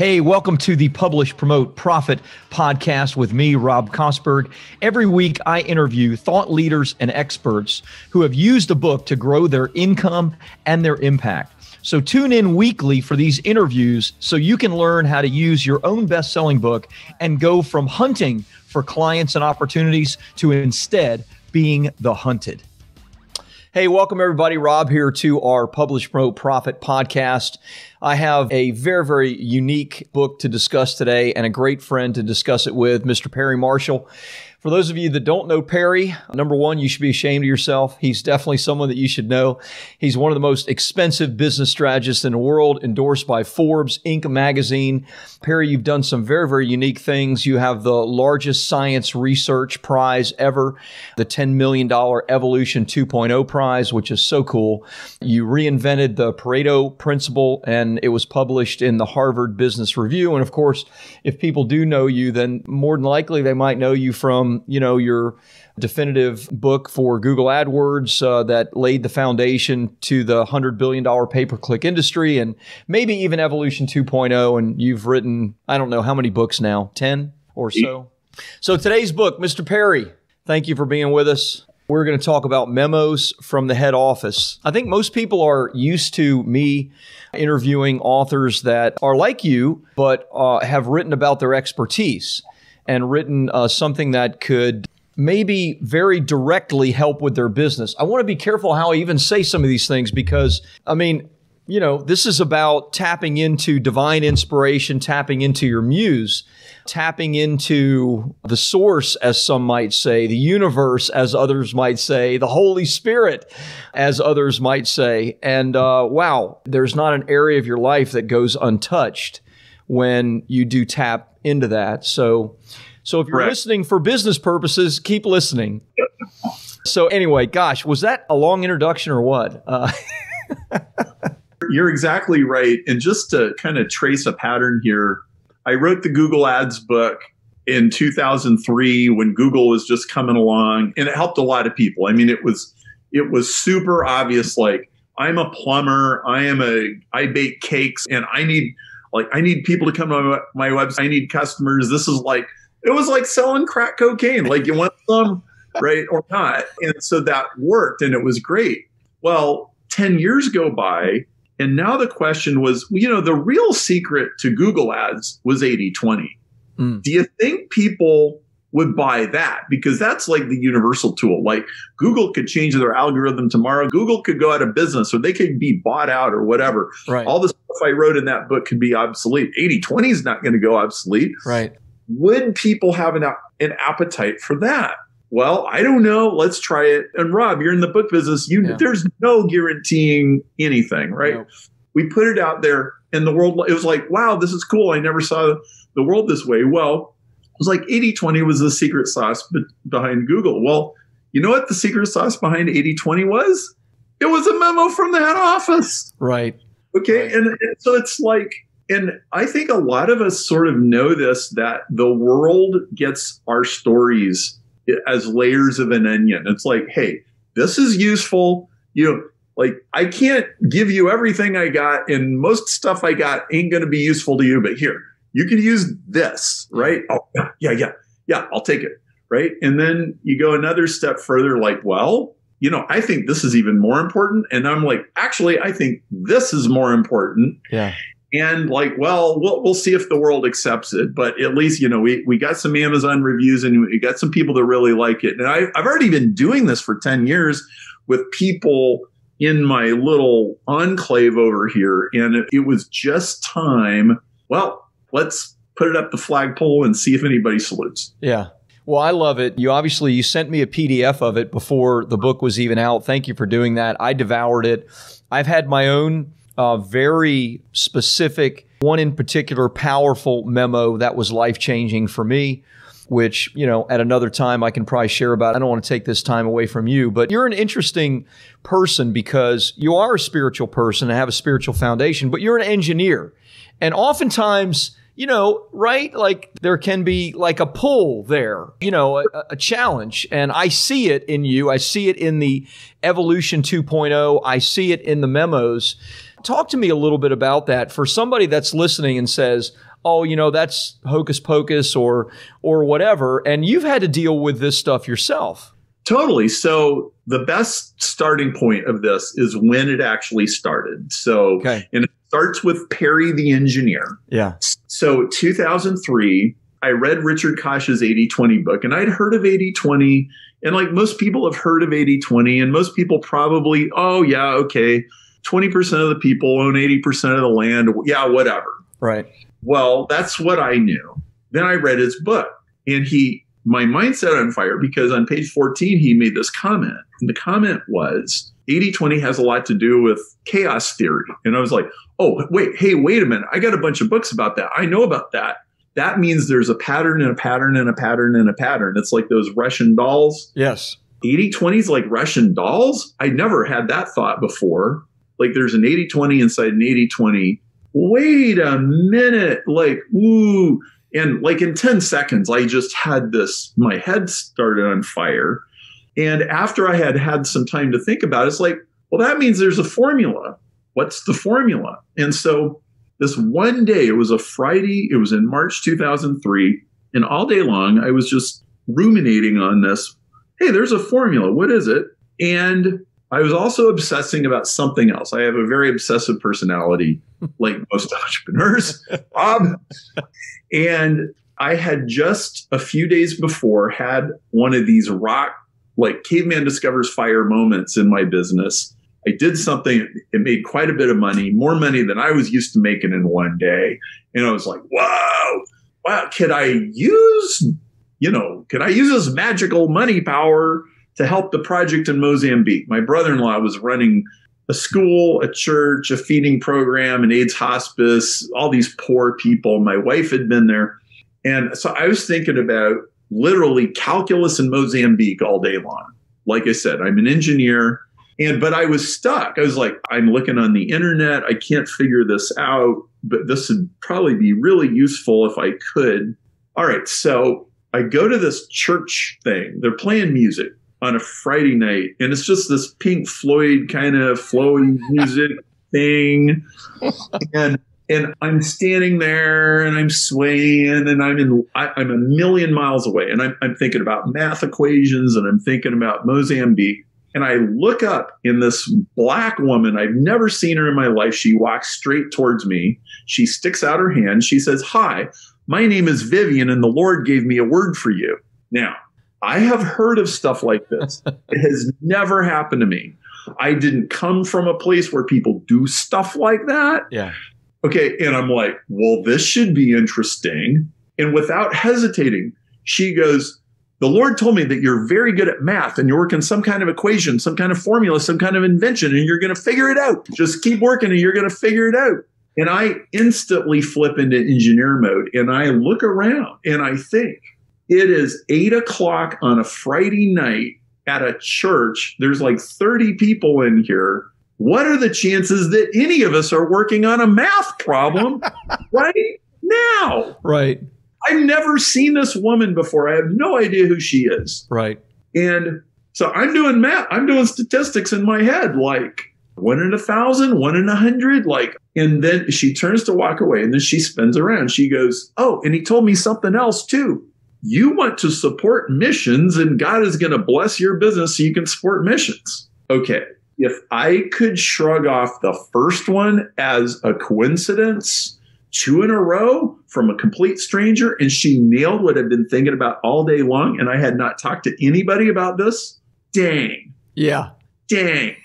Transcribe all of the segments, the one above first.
Hey, welcome to the Publish, Promote, Profit podcast with me, Rob Kosberg. Every week, I interview thought leaders and experts who have used a book to grow their income and their impact. So tune in weekly for these interviews so you can learn how to use your own best-selling book and go from hunting for clients and opportunities to instead being the hunted. Hey, welcome everybody. Rob here to our Publish, Promote, Profit podcast. I have a very, very unique book to discuss today and a great friend to discuss it with, Mr. Perry Marshall. For those of you that don't know Perry, number one, you should be ashamed of yourself. He's definitely someone that you should know. He's one of the most expensive business strategists in the world, endorsed by Forbes, Inc Magazine. Perry, you've done some very, very unique things. You have the largest science research prize ever, the $10 million Evolution 2.0 Prize, which is so cool. You reinvented the Pareto Principle, and it was published in the Harvard Business Review. And of course, if people do know you, then more than likely they might know you from, you know, your definitive book for Google AdWords that laid the foundation to the $100 billion pay-per-click industry, and maybe even Evolution 2.0. And you've written, I don't know how many books now, 10 or so. So today's book, Mr. Perry, thank you for being with us. We're going to talk about Memos from the Head Office. I think most people are used to me interviewing authors that are like you, but have written about their expertise and written something that could maybe very directly help with their business. I want to be careful how I even say some of these things because, I mean, you know, this is about tapping into divine inspiration, tapping into your muse, tapping into the source, as some might say, the universe, as others might say, the Holy Spirit, as others might say. And wow, there's not an area of your life that goes untouched when you do tap into that. So if you're listening for business purposes, keep listening. So anyway, gosh, was that a long introduction or what? You're exactly right. And just to kind of trace a pattern here, I wrote the Google Ads book in 2003 when Google was just coming along, and it helped a lot of people. I mean, it was super obvious. Like, I'm a plumber, I bake cakes, and I need people to come to my website. I need customers. This is like, it was like selling crack cocaine. Like, you want some, right, or not? And so that worked, and it was great. Well, 10 years go by. And now the question was, you know, the real secret to Google ads was 80-20. Mm. Do you think people would buy that? Because that's like the universal tool. Like, Google could change their algorithm tomorrow. Google could go out of business, or they could be bought out or whatever. Right. All the stuff I wrote in that book could be obsolete. 80-20 is not going to go obsolete. Right. Would people have an appetite for that? Well, I don't know. Let's try it. And Rob, you're in the book business. There's no guaranteeing anything, right? No. We put it out there and the world, it was like, wow, this is cool. I never saw the world this way. Well, it was like 80-20 was the secret sauce behind Google. Well, you know what the secret sauce behind 80-20 was? It was a memo from the head office. Right. Okay. Right. And so it's like, and I think a lot of us sort of know this, that the world gets our stories as layers of an onion. It's like, hey, this is useful. You know, like, I can't give you everything I got, and most stuff I got ain't going to be useful to you, but here, you can use this, right? Oh, yeah, I'll take it, right? And then you go another step further, like, well, you know, I think this is even more important. And I'm like, actually, I think this is more important. Yeah. And like, well, we'll see if the world accepts it. But at least, you know, we got some Amazon reviews and we got some people that really like it. And I've already been doing this for 10 years with people in my little enclave over here. And it was just time. Well, let's put it up the flagpole and see if anybody salutes. Yeah. Well, I love it. You sent me a PDF of it before the book was even out. Thank you for doing that. I devoured it. I've had my own very specific, one in particular powerful memo that was life-changing for me, which, you know, at another time I can probably share about. I don't want to take this time away from you, but you're an interesting person because you are a spiritual person and have a spiritual foundation, but you're an engineer. And oftentimes, you know, right, like there can be like a pull there, you know, a challenge. And I see it in you. I see it in the Evolution 2.0. I see it in the memos. Talk to me a little bit about that for somebody that's listening and says, oh, you know, that's hocus pocus or whatever. And you've had to deal with this stuff yourself. Totally. So the best starting point of this is when it actually started. So and it starts with Perry the engineer. Yeah. So 2003, I read Richard Koch's 80-20 book, and I'd heard of 80-20. And like most people have heard of 80-20, and most people probably, oh, yeah, okay, 20% of the people own 80% of the land. Yeah, whatever. Right. Well, that's what I knew. Then I read his book, and my mind set on fire because on page 14, he made this comment. And the comment was, 80-20 has a lot to do with chaos theory. And I was like, oh, wait, hey, wait a minute. I got a bunch of books about that. I know about that. That means there's a pattern and a pattern and a pattern and a pattern. It's like those Russian dolls. Yes. 80-20 is like Russian dolls? I never had that thought before. Like there's an 80-20 inside an 80-20. Wait a minute. Like, ooh. And like in 10 seconds, I just had this, my head started on fire. And after I had some time to think about it, it's like, well, that means there's a formula. What's the formula? And so this one day, it was a Friday, it was in March 2003, and all day long, I was just ruminating on this. Hey, there's a formula. What is it? And I was also obsessing about something else. I have a very obsessive personality, like most entrepreneurs, Bob. And I had just a few days before had one of these rock, like caveman discovers fire moments in my business. I did something, it made quite a bit of money, more money than I was used to making in one day. And I was like, whoa, wow, can I use this magical money power to help the project in Mozambique? My brother-in-law was running a school, a church, a feeding program, an AIDS hospice, all these poor people. My wife had been there. And so I was thinking about literally calculus in Mozambique all day long. Like I said, I'm an engineer. But I was stuck. I was like, I'm looking on the internet. I can't figure this out, but this would probably be really useful if I could. All right. So I go to this church thing. They're playing music on a Friday night. And it's just this Pink Floyd kind of flowy music thing. And I'm standing there and I'm swaying and I'm a million miles away. And I'm thinking about math equations and I'm thinking about Mozambique. And I look up and this black woman, I've never seen her in my life. She walks straight towards me. She sticks out her hand. She says, hi, my name is Vivian and the Lord gave me a word for you. Now, I have heard of stuff like this. It has never happened to me. I didn't come from a place where people do stuff like that. Yeah. Okay. And I'm like, well, this should be interesting. And without hesitating, she goes, the Lord told me that you're very good at math and you're working some kind of equation, some kind of formula, some kind of invention, and you're going to figure it out. Just keep working and you're going to figure it out. And I instantly flip into engineer mode and I look around and I think it is 8 o'clock on a Friday night at a church. There's like 30 people in here. What are the chances that any of us are working on a math problem right now? Right. I've never seen this woman before. I have no idea who she is. Right. And so I'm doing math. I'm doing statistics in my head, like 1 in 1,000, 1 in 100. Like, and then she turns to walk away and then she spins around. She goes, oh, and he told me something else too. You want to support missions and God is going to bless your business so you can support missions. Okay. If I could shrug off the first one as a coincidence, 2 in a row from a complete stranger, and she nailed what I've been thinking about all day long, and I had not talked to anybody about this. Dang. Yeah. Dang.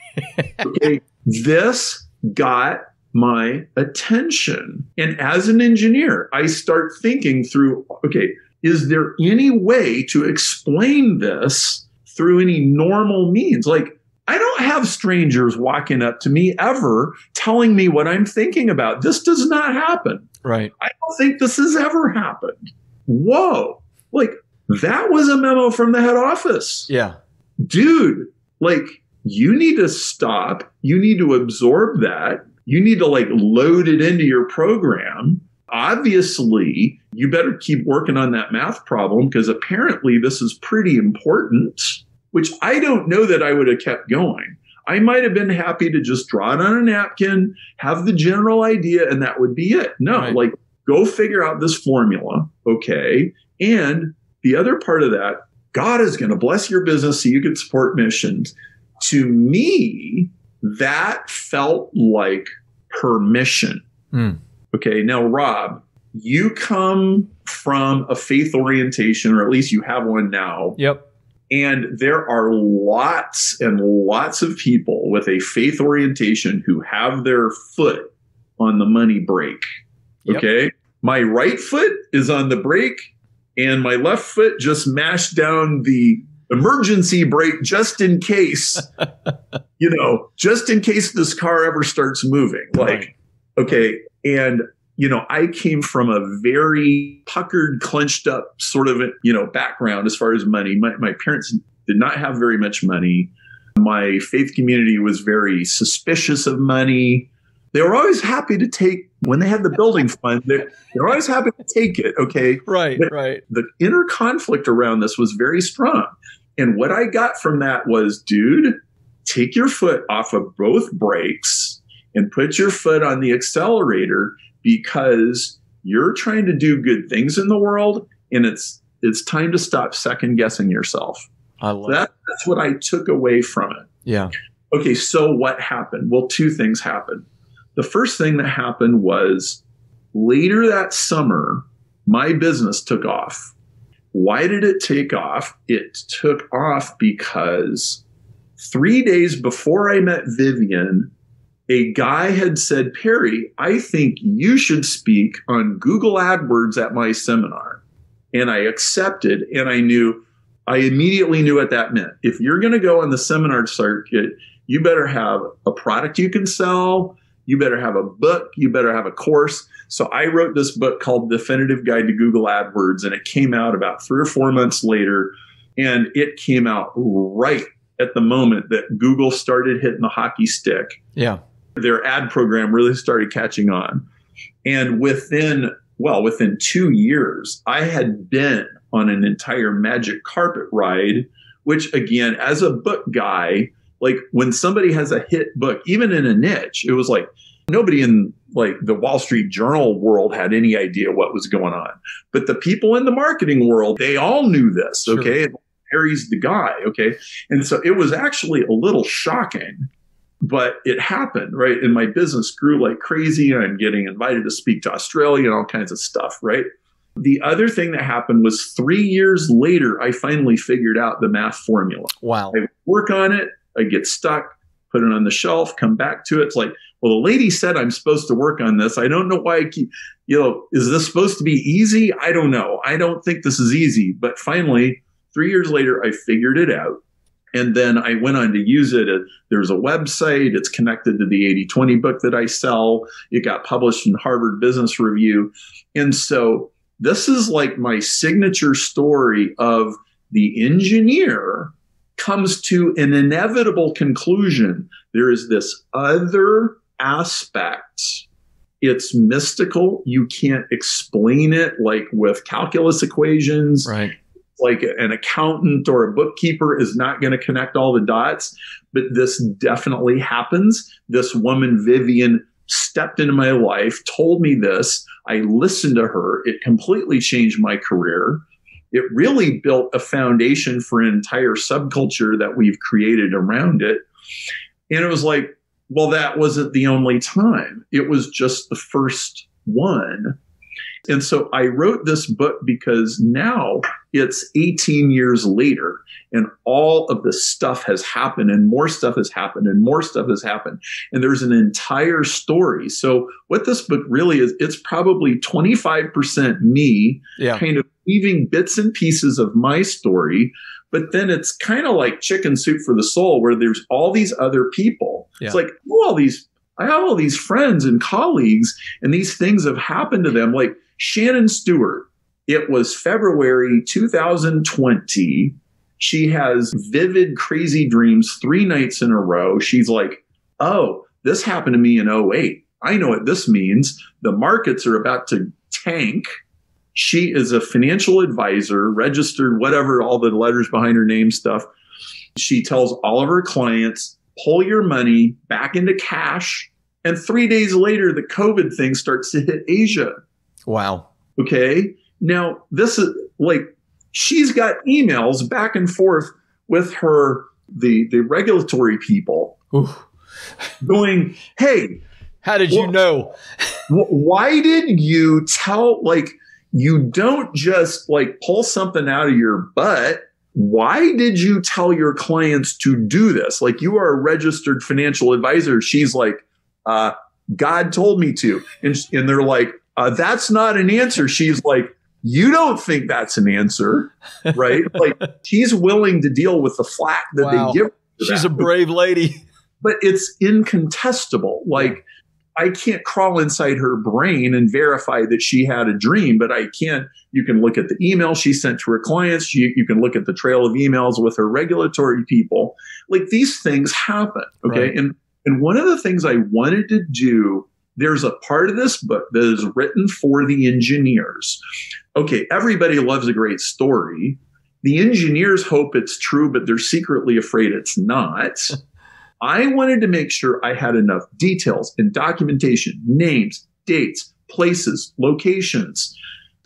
Okay. This got my attention. And as an engineer, I start thinking through, okay, is there any way to explain this through any normal means? Like, I don't have strangers walking up to me ever telling me what I'm thinking about. This does not happen. Right. I don't think this has ever happened. Whoa. Like, that was a memo from the head office. Yeah. Dude, like, you need to stop. You need to absorb that. You need to, like, load it into your program. Obviously, you better keep working on that math problem because apparently this is pretty important. Which I don't know that I would have kept going. I might have been happy to just draw it on a napkin, have the general idea, and that would be it. No, right. Like, go figure out this formula, okay? And the other part of that, God is going to bless your business so you can support missions. To me, that felt like permission. Mm. Okay, now, Rob, you come from a faith orientation, or at least you have one now. Yep. And there are lots and lots of people with a faith orientation who have their foot on the money brake. Okay. Yep. My right foot is on the brake and my left foot just mashed down the emergency brake just in case, you know, just in case this car ever starts moving. Like, okay. And, you know, I came from a very puckered, clenched up sort of, you know, background as far as money. My parents did not have very much money. My faith community was very suspicious of money. They were always happy to take, when they had the building fund, they're always happy to take it, okay? Right, but right. The inner conflict around this was very strong. And what I got from that was, dude, take your foot off of both brakes and put your foot on the accelerator, because you're trying to do good things in the world, and it's time to stop second guessing yourself. I love that. That's what I took away from it. Yeah. Okay, so what happened? Well, two things happened. The first thing that happened was later that summer, my business took off. Why did it take off? It took off because 3 days before I met Vivian, a guy had said, Perry, I think you should speak on Google AdWords at my seminar. And I accepted, and I immediately knew what that meant. If you're going to go on the seminar circuit, you better have a product you can sell. You better have a book. You better have a course. So I wrote this book called Definitive Guide to Google AdWords, and it came out about 3 or 4 months later. And it came out right at the moment that Google started hitting the hockey stick. Yeah. Their ad program really started catching on. And within 2 years, I had been on an entire magic carpet ride, which again, as a book guy, like when somebody has a hit book, even in a niche, it was like nobody in like the Wall Street Journal world had any idea what was going on. But the people in the marketing world, they all knew this, sure. Okay? Perry's the guy, okay? And so it was actually a little shocking. But it happened, right? And my business grew like crazy. And I'm getting invited to speak to Australia and all kinds of stuff, right? The other thing that happened was 3 years later, I finally figured out the math formula. Wow. I work on it. I get stuck, put it on the shelf, come back to it. It's like, well, the lady said I'm supposed to work on this. I don't know why I keep, you know, is this supposed to be easy? I don't know. I don't think this is easy. But finally, 3 years later, I figured it out. And then I went on to use it. There's a website. It's connected to the 80-20 book that I sell. It got published in Harvard Business Review. And so this is like my signature story of the engineer comes to an inevitable conclusion. There is this other aspect. It's mystical. You can't explain it like with calculus equations. Right. Like an accountant or a bookkeeper is not going to connect all the dots, but this definitely happens. This woman, Vivian, stepped into my life, told me this. I listened to her. It completely changed my career. It really built a foundation for an entire subculture that we've created around it. And it was like, well, that wasn't the only time. It was just the first one. And so I wrote this book because now it's 18 years later and all of this stuff has happened and more stuff has happened and more stuff has happened. And there's an entire story. So what this book really is, it's probably 25% me kind of weaving bits and pieces of my story. But then it's kind of like Chicken Soup for the Soul, where there's all these other people. Yeah. It's like, oh, I have all these friends and colleagues, and these things have happened to them. Like Shannon Stewart, it was February 2020. She has vivid, crazy dreams 3 nights in a row. She's like, oh, this happened to me in 2008. I know what this means. The markets are about to tank. She is a financial advisor, registered, whatever, all the letters behind her name stuff. She tells all of her clients, pull your money back into cash. And 3 days later, the COVID thing starts to hit Asia. Wow. Okay. Now, this is like, she's got emails back and forth with her, the regulatory people going, hey, how did you know? Why did you tell, like, you don't just like pull something out of your butt. Why did you tell your clients to do this? Like, you are a registered financial advisor. She's like, God told me to. And they're like, that's not an answer. She's like, you don't think that's an answer, right? Like, she's willing to deal with the flack that they give her. She's a brave lady. But it's incontestable. Like, I can't crawl inside her brain and verify that she had a dream, but I can. You can look at the email she sent to her clients. You can look at the trail of emails with her regulatory people. Like, these things happen. Okay. Right. And one of the things I wanted to do, there's a part of this book that is written for the engineers. Okay, everybody loves a great story. The engineers hope it's true, but they're secretly afraid it's not. I wanted to make sure I had enough details and documentation, names, dates, places, locations.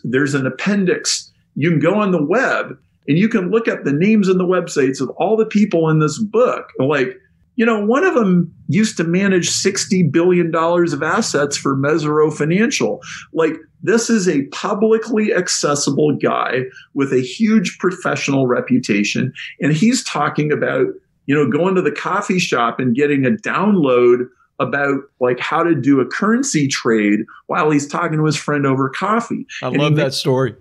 There's an appendix. You can go on the web and you can look up the names and the websites of all the people in this book. Like, you know, one of them used to manage $60 billion of assets for Mesirow Financial. Like, this is a publicly accessible guy with a huge professional reputation. And he's talking about, you know, going to the coffee shop and getting a download about like how to do a currency trade while he's talking to his friend over coffee. I love that story.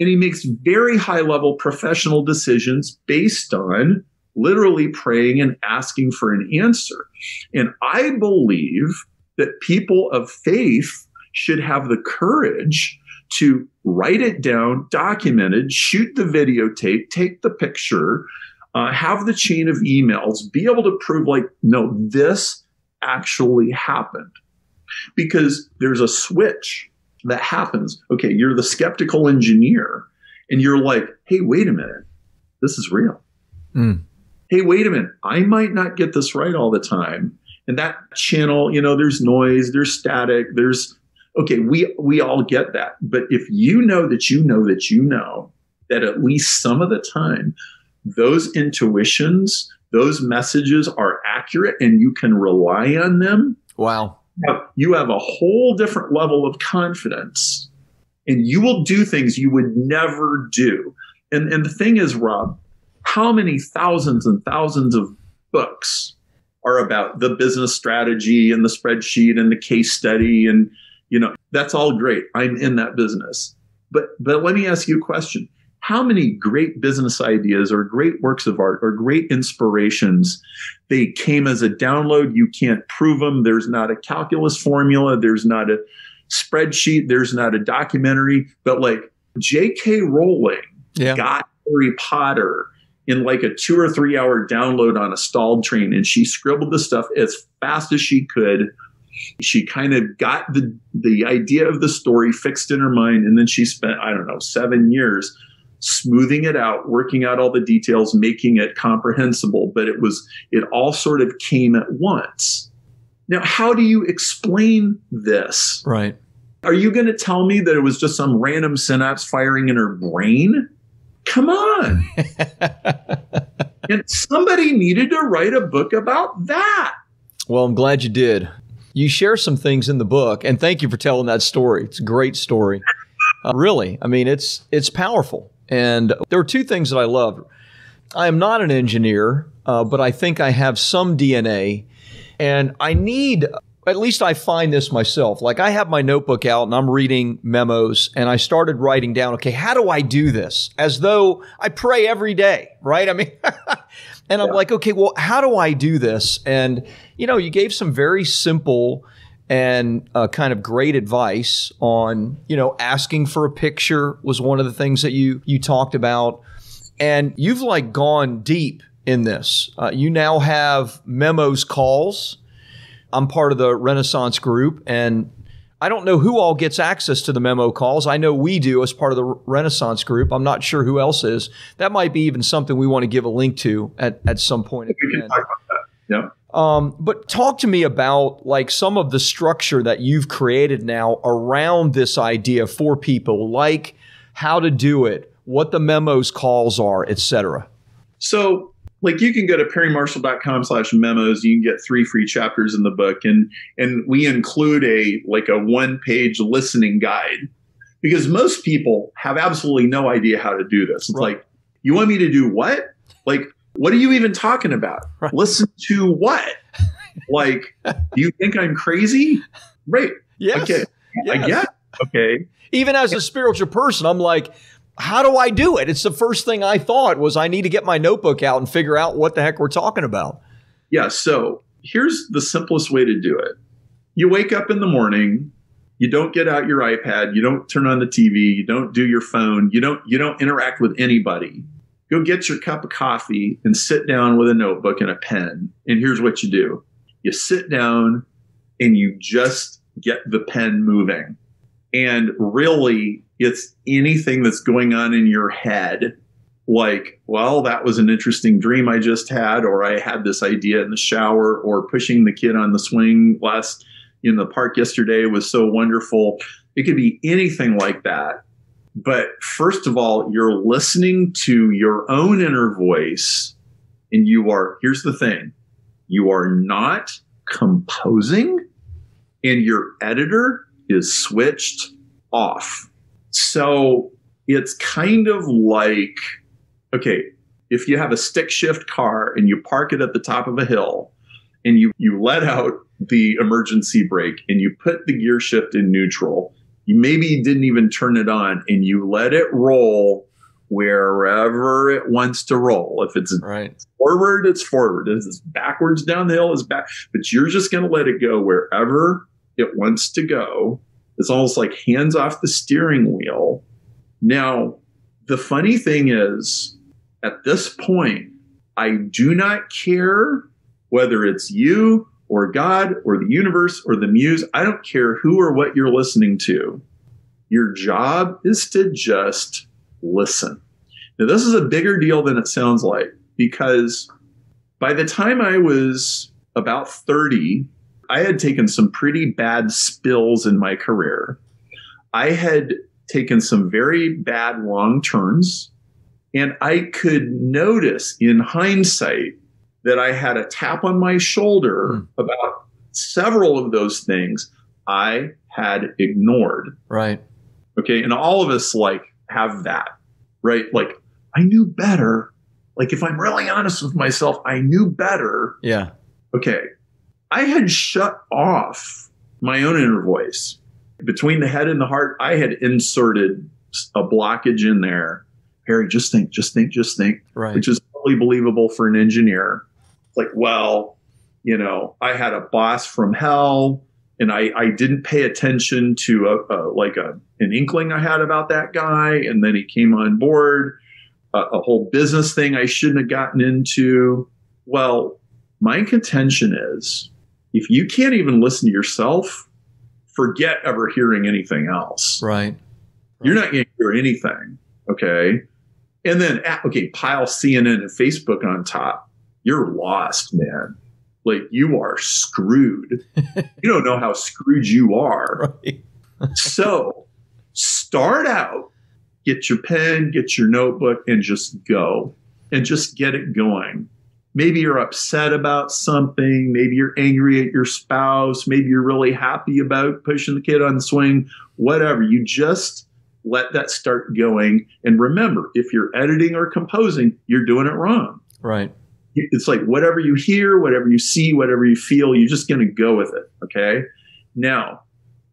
And he makes very high level professional decisions based on literally praying and asking for an answer. And I believe that people of faith should have the courage to write it down, document it, shoot the videotape, take the picture, have the chain of emails, be able to prove like, no, this actually happened. Because there's a switch that happens. Okay, you're the skeptical engineer and you're like, hey, wait a minute, this is real. Mm. Hey, wait a minute, I might not get this right all the time. And that channel, you know, there's noise, there's static, there's, okay, we all get that. But if you know that you know that you know that at least some of the time, those intuitions, those messages are accurate and you can rely on them. Wow. You have a whole different level of confidence and you will do things you would never do. And the thing is, Rob, how many thousands and thousands of books are about the business strategy and the spreadsheet and the case study? And, you know, that's all great. I'm in that business. But let me ask you a question. How many great business ideas or great works of art or great inspirations, they came as a download? You can't prove them. There's not a calculus formula. There's not a spreadsheet. There's not a documentary. But like J.K. Rowling got Harry Potter in like a 2 or 3 hour download on a stalled train. And she scribbled the stuff as fast as she could. She kind of got the idea of the story fixed in her mind. And then she spent, I don't know, 7 years smoothing it out, working out all the details, making it comprehensible. But it was, it all sort of came at once. Now, how do you explain this? Right. Are you going to tell me that it was just some random synapse firing in her brain? Come on. And somebody needed to write a book about that. Well, I'm glad you did. You share some things in the book, and thank you for telling that story. It's a great story. Really, I mean, it's powerful. And there are two things that I love. I am not an engineer, but I think I have some DNA. And I need, at least I find this myself, like I have my notebook out and I'm reading memos and I started writing down, okay, how do I do this? As though I pray every day, right? I mean, and I'm like, okay, well, how do I do this? And, you know, you gave some very simple and kind of great advice on, you know, asking for a picture was one of the things that you talked about. And you've like gone deep in this. You now have memos calls. I'm part of the Renaissance group, and I don't know who all gets access to the memo calls. I know we do as part of the Renaissance group. I'm not sure who else is. That might be even something we want to give a link to at some point. At the end. Yep. But talk to me about like some of the structure that you've created now around this idea for people, like how to do it, what the memos calls are, et cetera. So like you can go to perrymarshall.com/memos. You can get 3 free chapters in the book. And we include a 1-page listening guide because most people have absolutely no idea how to do this. It's right. Like, you want me to do what? Like, what are you even talking about? Right. Listen to what? Like, you think I'm crazy? Right. Yes. Okay. Yes. I guess. Okay. Even as a spiritual person, I'm like, how do I do it? It's the first thing I thought was I need to get my notebook out and figure out what the heck we're talking about. Yeah. So here's the simplest way to do it. You wake up in the morning. You don't get out your iPad. You don't turn on the TV. You don't do your phone. You don't interact with anybody. Go get your cup of coffee and sit down with a notebook and a pen. And here's what you do. You sit down and you just get the pen moving. And really, it's anything that's going on in your head. Like, well, that was an interesting dream I just had, or I had this idea in the shower, or pushing the kid on the swing in the park yesterday was so wonderful. It could be anything like that. But first of all, you're listening to your own inner voice, and you are, here's the thing, you are not composing, and your editor is switched off. So it's kind of like, okay, if you have a stick shift car and you park it at the top of a hill and you let out the emergency brake and you put the gear shift in neutral, you maybe didn't even turn it on, and you let it roll wherever it wants to roll. If it's right. Forward, it's forward. If it's backwards down the hill, it's back. But you're just going to let it go wherever it wants to go. It's almost like hands off the steering wheel. Now, the funny thing is, at this point, I do not care whether it's you or God or the universe or the muse. I don't care who or what you're listening to. Your job is to just listen. Now, this is a bigger deal than it sounds like, because by the time I was about 30, I had taken some pretty bad spills in my career. I had taken some very bad wrong turns, and I could notice in hindsight that I had a tap on my shoulder about several of those things I had ignored. Right. Okay. And all of us like have that, right? Like, I knew better. Like, if I'm really honest with myself, I knew better. Yeah. Okay. I had shut off my own inner voice. Between the head and the heart, I had inserted a blockage in there. Harry, just think, just think, just think. Right. Which is totally believable for an engineer. Like, well, you know, I had a boss from hell, and I didn't pay attention to an inkling I had about that guy. And then he came on board, a whole business thing I shouldn't have gotten into. Well, my contention is, if you can't even listen to yourself, forget ever hearing anything else. Right. You're not going to hear anything. Okay. And then, okay, pile CNN and Facebook on top. You're lost, man. Like, you are screwed. You don't know how screwed you are. Right. So start out, get your pen, get your notebook, and just go. And just get it going. Maybe you're upset about something. Maybe you're angry at your spouse. Maybe you're really happy about pushing the kid on the swing. Whatever. You just let that start going. And remember, if you're editing or composing, you're doing it wrong. Right. It's like whatever you hear, whatever you see, whatever you feel, you're just going to go with it. Okay. Now,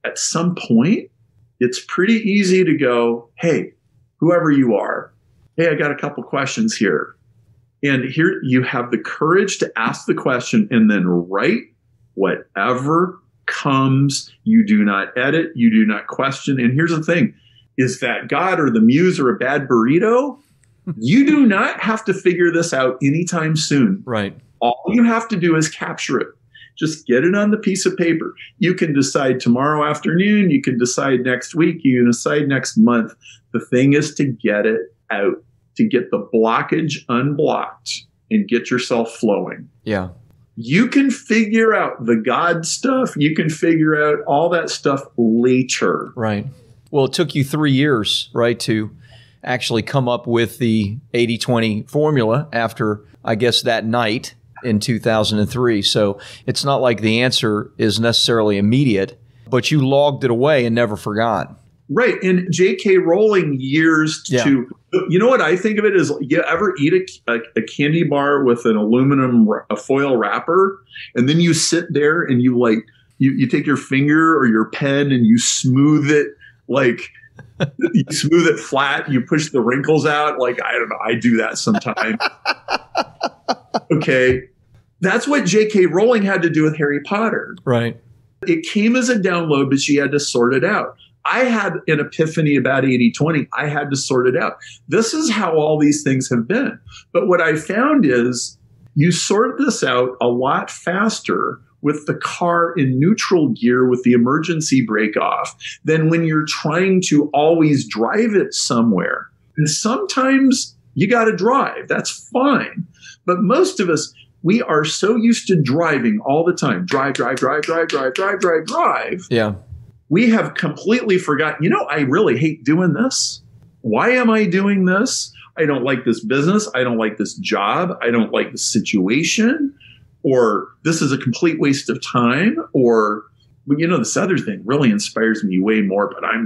at some point, it's pretty easy to go, hey, whoever you are, hey, I got a couple questions here. And here you have the courage to ask the question and then write whatever comes. You do not edit. You do not question. And here's the thing. Is that God or the muse or a bad burrito? You do not have to figure this out anytime soon. Right. All you have to do is capture it. Just get it on the piece of paper. You can decide tomorrow afternoon. You can decide next week. You can decide next month. The thing is to get it out, to get the blockage unblocked and get yourself flowing. Yeah. You can figure out the God stuff. You can figure out all that stuff later. Right. Well, it took you 3 years, right, to actually come up with the 80-20 formula after, I guess, that night in 2003. So it's not like the answer is necessarily immediate, but you logged it away and never forgot. Right. And J.K. Rowling years to, you know what I think of it as, you ever eat a candy bar with an aluminum foil wrapper, and then you sit there and you like, you take your finger or your pen and you smooth it, like you smooth it flat, you push the wrinkles out. Like, I don't know. I do that sometimes. Okay. That's what J.K. Rowling had to do with Harry Potter. Right. It came as a download, but she had to sort it out. I had an epiphany about 80-20. I had to sort it out. This is how all these things have been. But what I found is you sort this out a lot faster with the car in neutral gear with the emergency brake off than when you're trying to always drive it somewhere. And sometimes you got to drive. That's fine. But most of us, we are so used to driving all the time. Drive, drive, drive, drive, drive, drive, drive, drive. Yeah. We have completely forgotten, you know, I really hate doing this. Why am I doing this? I don't like this business. I don't like this job. I don't like this situation. Or this is a complete waste of time. Or, you know, this other thing really inspires me way more, but I'm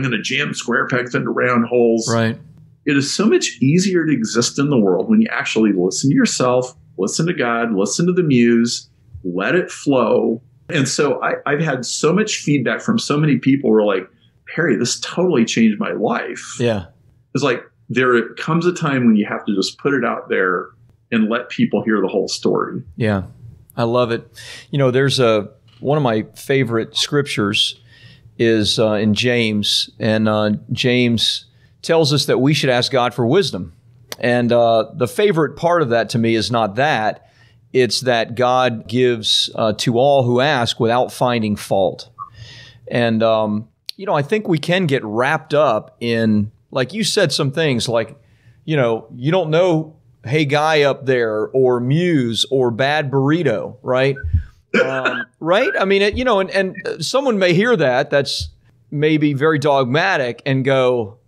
going to jam square pegs into round holes. Right. It is so much easier to exist in the world when you actually listen to yourself, listen to God, listen to the muse, let it flow. And so I've had so much feedback from so many people who are like, Perry, this totally changed my life. Yeah. It's like there comes a time when you have to just put it out there and let people hear the whole story. Yeah. I love it. You know, there's one of my favorite scriptures is in James. And James tells us that we should ask God for wisdom. And the favorite part of that to me is not that. It's that God gives to all who ask without finding fault. And, you know, I think we can get wrapped up in, like you said, some things like, you know, you don't know, hey, guy up there or muse or bad burrito, right? Right? I mean, you know, and someone may hear that's maybe very dogmatic and go,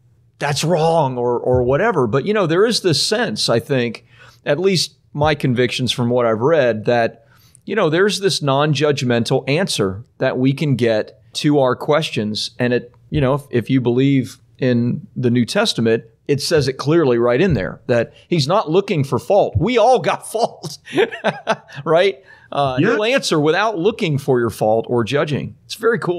that's wrong or whatever. But, you know, there is this sense, I think, at least my convictions from what I've read, that, you know, there's this non-judgmental answer that we can get to our questions. And it, you know, if you believe in the New Testament, it says it clearly right in there that he's not looking for fault. We all got fault, right? He'll answer without looking for your fault or judging. It's very cool.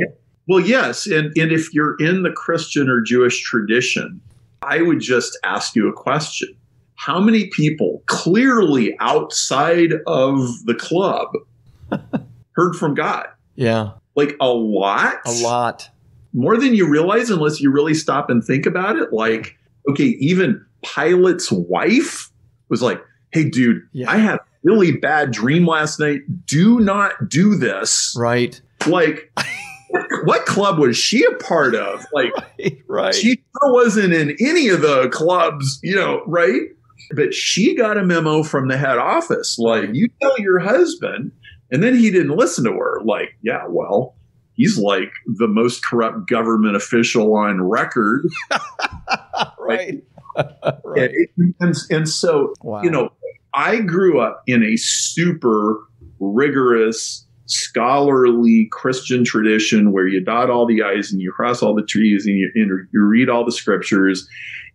Well, yes. And if you're in the Christian or Jewish tradition, I would just ask you a question. How many people clearly outside of the club heard from God? Yeah. Like a lot. A lot. More than you realize unless you really stop and think about it. Like, okay, even Pilate's wife was like, hey, dude, I had a really bad dream last night. Do not do this. Right. Like, what club was she a part of? Like, right. She sure wasn't in any of the clubs, you know, right? But she got a memo from the head office, like, you tell your husband, and then he didn't listen to her. Like, yeah, well, he's like the most corrupt government official on record. Right. Right. And so, you know, I grew up in a super rigorous, scholarly Christian tradition where you dot all the I's and you cross all the T's and you read all the scriptures.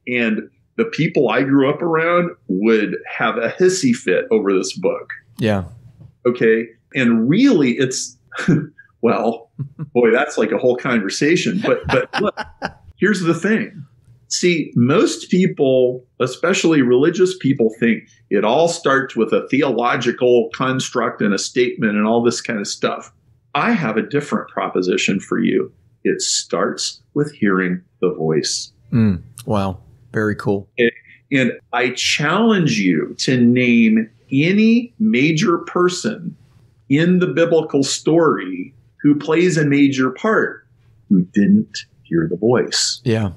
And the people I grew up around would have a hissy fit over this book. Yeah. Okay. And really it's, well, boy, that's like a whole conversation. But look, here's the thing. See, most people, especially religious people, think it all starts with a theological construct and a statement and all this kind of stuff. I have a different proposition for you. It starts with hearing the voice. Mm, wow. Very cool. And I challenge you to name any major person in the biblical story who plays a major part who didn't hear the voice. Yeah.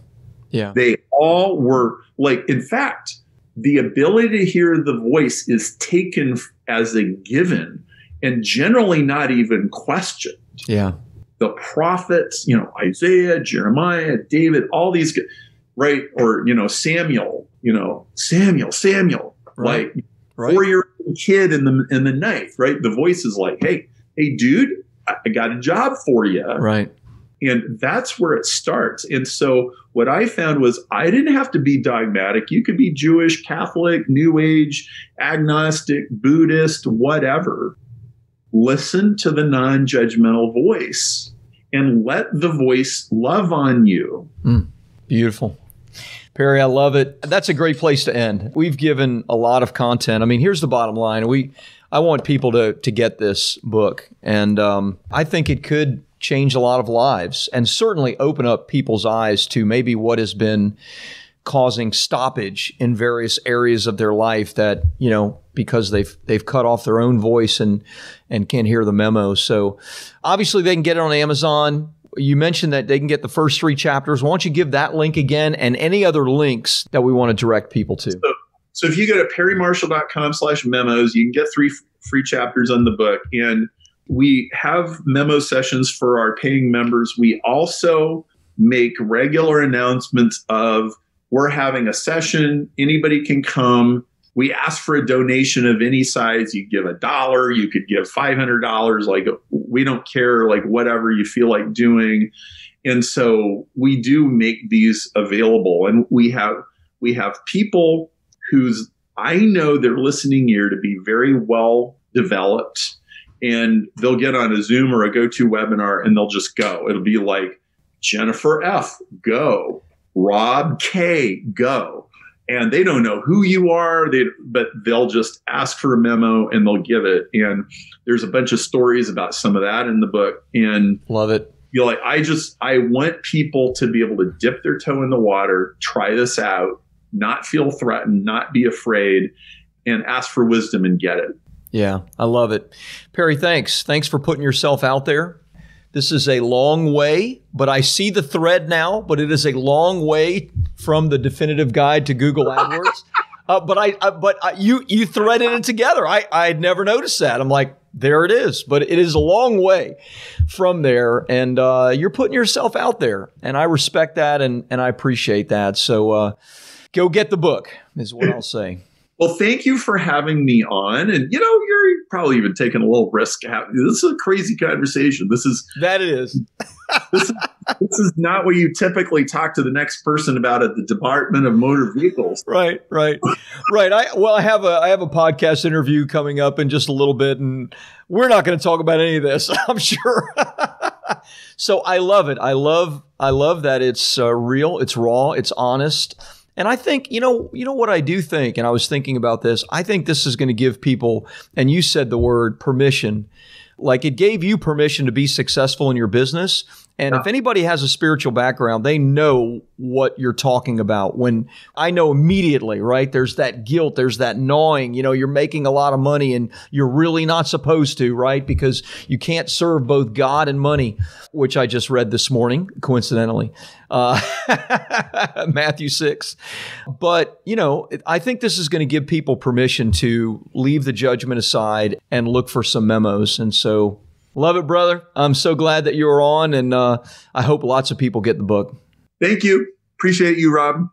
Yeah. They all were like, in fact, the ability to hear the voice is taken as a given and generally not even questioned. Yeah. The prophets, you know, Isaiah, Jeremiah, David, all these, right? Or, you know, Samuel, right. Like right. 4-year-old kid in the knife, right? The voice is like, hey, dude, I got a job for you. Right. And that's where it starts. And so what I found was I didn't have to be dogmatic. You could be Jewish, Catholic, New Age, agnostic, Buddhist, whatever. Listen to the non-judgmental voice and let the voice love on you. Mm, beautiful. Perry, I love it. That's a great place to end. We've given a lot of content. I mean, here's the bottom line. I want people to get this book. And I think it could change a lot of lives and certainly open up people's eyes to maybe what has been causing stoppage in various areas of their life that, you know, because they've cut off their own voice and can't hear the memo. So obviously they can get it on Amazon. You mentioned that they can get the first 3 chapters. Why don't you give that link again and any other links that we want to direct people to? So if you go to perrymarshall.com/memos, you can get 3 free chapters on the book. And we have memo sessions for our paying members. We also make regular announcements of we're having a session. Anybody can come. We ask for a donation of any size. You give $1, you could give $500. Like, we don't care, like whatever you feel like doing. And so we do make these available. And we have people whose I know their listening ear to be very well developed. And they'll get on a Zoom or a GoToWebinar and they'll just go. It'll be like, Jennifer F, go. Rob K, go. And they don't know who you are, but they'll just ask for a memo and they'll give it. And there's a bunch of stories about some of that in the book. And love it. You're like, I want people to be able to dip their toe in the water, try this out, not feel threatened, not be afraid, and ask for wisdom and get it. Yeah, I love it. Perry, thanks. Thanks for putting yourself out there. This is a long way, but I see the thread now, but it is a long way from the Definitive Guide to Google AdWords. But you threaded it together. I had never noticed that. I'm like, there it is. But it is a long way from there. And you're putting yourself out there. And I respect that and I appreciate that. So go get the book is what I'll say. Well, thank you for having me on. And, you know, you're probably even taking a little risk. This is a crazy conversation. This is not what you typically talk to the next person about at the Department of Motor Vehicles. Right. I have a podcast interview coming up in just a little bit, and we're not going to talk about any of this, I'm sure. So I love it. I love that it's real, it's raw, it's honest. And I think, you know what I do think, and I was thinking about this, I think this is going to give people, and you said the word permission, like it gave you permission to be successful in your business. And if anybody has a spiritual background, they know what you're talking about. When I know immediately, right, there's that guilt, there's that gnawing, you know, you're making a lot of money and you're really not supposed to, right? Because you can't serve both God and money, which I just read this morning, coincidentally, Matthew 6. But, you know, I think this is going to give people permission to leave the judgment aside and look for some memos. And so... love it, brother. I'm so glad that you were on, and I hope lots of people get the book. Thank you. Appreciate you, Rob.